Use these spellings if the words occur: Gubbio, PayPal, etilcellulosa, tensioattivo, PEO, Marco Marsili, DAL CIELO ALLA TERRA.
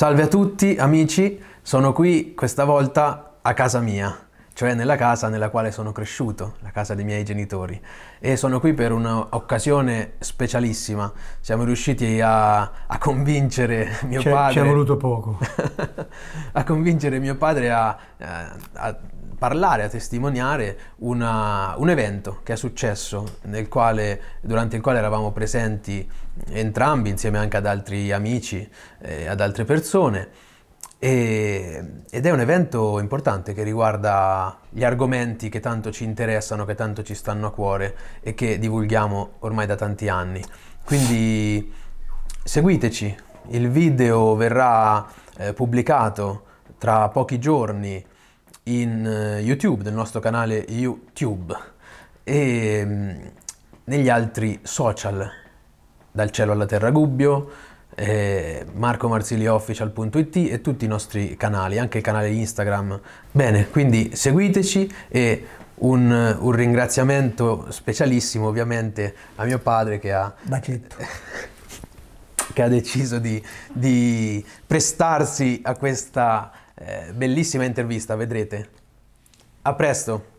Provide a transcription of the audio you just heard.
Salve a tutti amici, sono qui questa volta a casa mia, cioè nella casa nella quale sono cresciuto, la casa dei miei genitori, e sono qui per un'occasione specialissima. Siamo riusciti a convincere mio padre... Ci è voluto poco. A convincere mio padre a parlare, a testimoniare un evento che è successo, durante il quale eravamo presenti entrambi, insieme anche ad altri amici, ad altre persone, ed è un evento importante che riguarda gli argomenti che tanto ci interessano, che tanto ci stanno a cuore e che divulghiamo ormai da tanti anni. Quindi seguiteci, il video verrà pubblicato tra pochi giorni in YouTube, del nostro canale YouTube, e negli altri social, Dal Cielo alla Terra Gubbio, marcomarsiliofficial.it e tutti i nostri canali, anche il canale Instagram. Bene, quindi seguiteci, e un ringraziamento specialissimo ovviamente a mio padre che ha... Bacetto. Che ha deciso di prestarsi a questa bellissima intervista, vedrete. A presto!